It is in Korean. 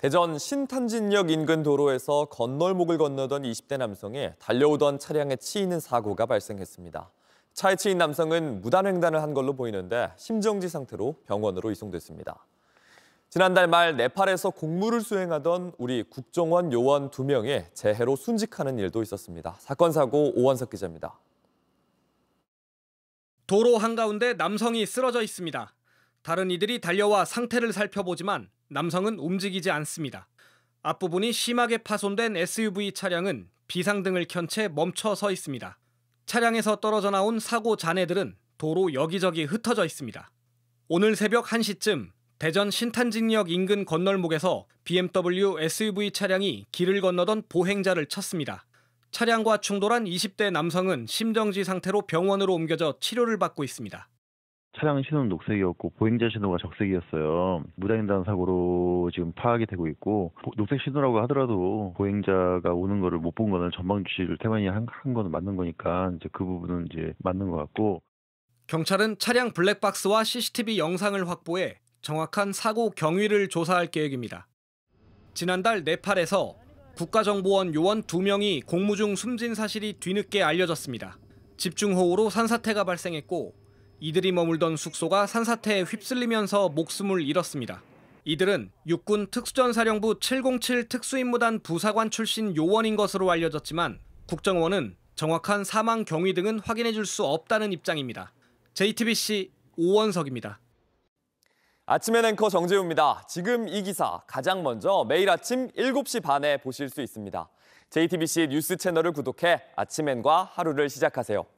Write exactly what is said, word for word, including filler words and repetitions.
대전 신탄진역 인근 도로에서 건널목을 건너던 이십 대 남성이 달려오던 차량에 치이는 사고가 발생했습니다. 차에 치인 남성은 무단횡단을 한 걸로 보이는데 심정지 상태로 병원으로 이송됐습니다. 지난달 말 네팔에서 공무를 수행하던 우리 국정원 요원 두 명이 재해로 순직하는 일도 있었습니다. 사건 사고 오원석 기자입니다. 도로 한가운데 남성이 쓰러져 있습니다. 다른 이들이 달려와 상태를 살펴보지만 남성은 움직이지 않습니다. 앞부분이 심하게 파손된 에스유브이 차량은 비상등을 켠 채 멈춰 서 있습니다. 차량에서 떨어져 나온 사고 잔해들은 도로 여기저기 흩어져 있습니다. 오늘 새벽 한 시쯤 대전 신탄진역 인근 건널목에서 비엠더블유 에스유브이 차량이 길을 건너던 보행자를 쳤습니다. 차량과 충돌한 이십 대 남성은 심정지 상태로 병원으로 옮겨져 치료를 받고 있습니다. 차량 신호는 녹색이었고 보행자 신호가 적색이었어요. 무단횡단 사고로 지금 파악이 되고 있고 녹색 신호라고 하더라도 보행자가 오는 거를 못 본 거는 전방주시를 태만히 한, 한 거는 맞는 거니까 이제 그 부분은 이제 맞는 것 같고. 경찰은 차량 블랙박스와 씨씨티비 영상을 확보해 정확한 사고 경위를 조사할 계획입니다. 지난달 네팔에서 국가정보원 요원 두 명이 공무 중 숨진 사실이 뒤늦게 알려졌습니다. 집중호우로 산사태가 발생했고 이들이 머물던 숙소가 산사태에 휩쓸리면서 목숨을 잃었습니다. 이들은 육군 특수전사령부 칠공칠 특수임무단 부사관 출신 요원인 것으로 알려졌지만 국정원은 정확한 사망 경위 등은 확인해줄 수 없다는 입장입니다. 제이티비씨 오원석입니다. 아침앤 앵커 정재우입니다. 지금 이 기사 가장 먼저 매일 아침 일곱 시 반에 보실 수 있습니다. 제이티비씨 뉴스 채널을 구독해 아침앤과 하루를 시작하세요.